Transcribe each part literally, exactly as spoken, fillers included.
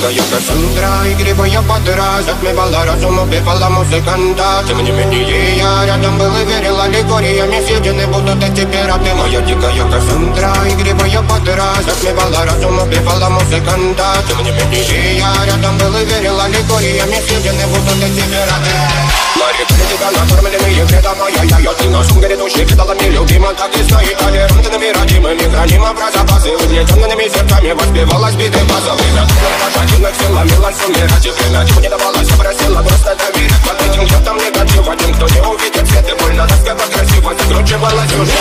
yoga, yoga sudra, и грибоя подра, затмевала разум, убивала музыканта. Ты мне менее, я рядом был и верил, аллегориями съедены будут эти пираты. Моя дикая йога судра, и грибоя подра, затмевала разум, убивала музыканта. Ты мне менее, я рядом был и верил, аллегориями съедены будут эти пираты. Мари, критика, накормленные кредо моя, я ее сына, шум грядущий, кредалами любима, так и знает, толерантными родимыми, хранима про запасы, удлетенными сердцами воспевалась биты базовые. Жадинок сила, милан сумирать и время, чего не давалось, просила просто доверять. Под этим гнетом негатив, один, кто не увидит свет, и больно, тоскова, красиво закручивалась уже.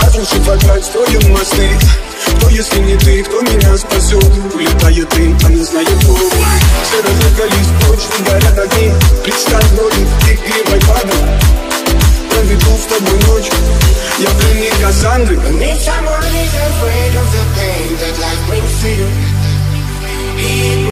Разрушить вокруг, строим мосты. Кто, если не ты, кто меня спасет? Улетает дым, а не знает кто. Все разорвались, прочно горят огни. Представь ноги, ты гривой падал. Проведу с тобой ночь, я пленник Кассандры. I need someone who's afraid of the pain that life brings to you.